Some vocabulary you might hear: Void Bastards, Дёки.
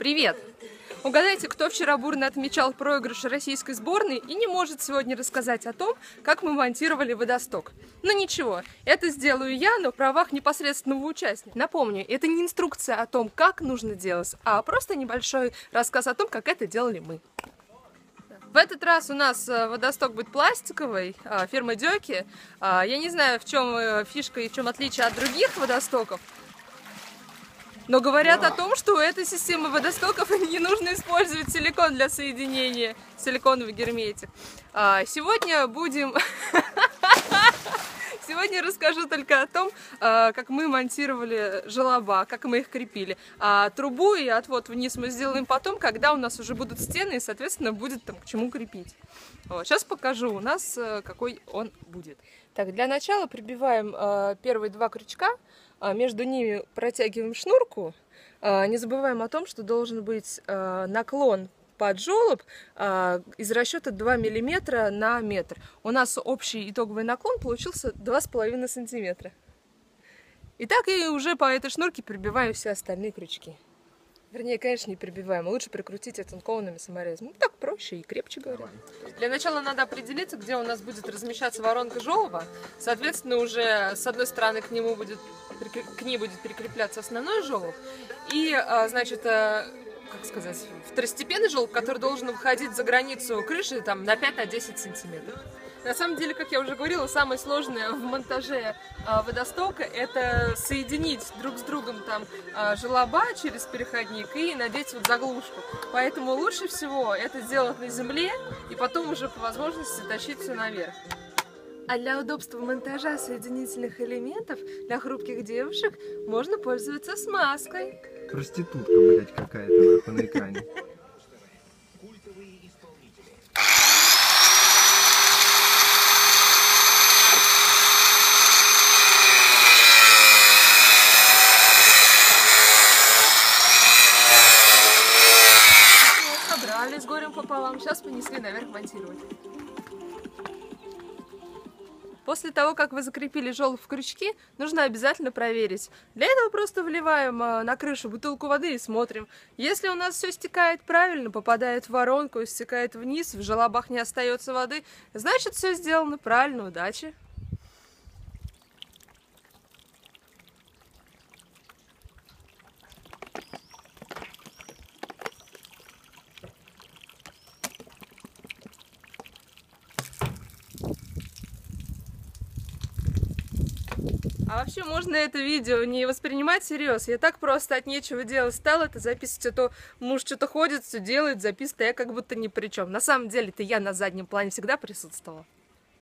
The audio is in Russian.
Привет! Угадайте, кто вчера бурно отмечал проигрыш российской сборной и не может сегодня рассказать о том, как мы монтировали водосток. Но ничего, это сделаю я на правах непосредственного участника. Напомню, это не инструкция о том, как нужно делать, а просто небольшой рассказ о том, как это делали мы. В этот раз у нас водосток будет пластиковый, фирмы Дёки. Я не знаю, в чем фишка и в чем отличие от других водостоков, но говорят о том, что у этой системы водостоков не нужно использовать силикон для соединения, силиконовый герметик. Сегодня расскажу только о том, как мы монтировали желоба, как мы их крепили. А трубу и отвод вниз мы сделаем потом, когда у нас уже будут стены и, соответственно, будет там к чему крепить. Вот, сейчас покажу у нас, какой он будет. Так, для начала прибиваем первые два крючка, между ними протягиваем шнурку. Не забываем о том, что должен быть наклон под желоб из расчета 2 мм на метр. У нас общий итоговый наклон получился 2,5 см. И так и уже по этой шнурке прибиваем все остальные крючки. Вернее, конечно, не прибиваем, а лучше прикрутить оцинкованными саморезами. Так проще и крепче, говорю. Для начала надо определиться, где у нас будет размещаться воронка желоба. Соответственно, уже с одной стороны к ней будет прикрепляться основной желоб. И, значит, как сказать, второстепенный желоб, который должен выходить за границу крыши там, на 5-10 сантиметров. На самом деле, как я уже говорила, самое сложное в монтаже водостока — это соединить друг с другом там желоба через переходник и надеть вот заглушку. Поэтому лучше всего это делать на земле и потом уже по возможности тащить все наверх. А для удобства монтажа соединительных элементов для хрупких девушек можно пользоваться смазкой. Проститутка, блядь, какая-то на экране. Собрали с горем пополам, сейчас понесли наверх монтировать. После того, как вы закрепили желоб в крючки, нужно обязательно проверить. Для этого просто вливаем на крышу бутылку воды и смотрим. Если у нас все стекает правильно, попадает в воронку, стекает вниз, в желобах не остается воды, значит, все сделано правильно. Удачи! А вообще можно это видео не воспринимать всерьез. Я так просто от нечего делать стала это записывать, а то муж что-то ходит, все делает, записывает, а я как будто ни при чем. На самом деле-то я на заднем плане всегда присутствовала.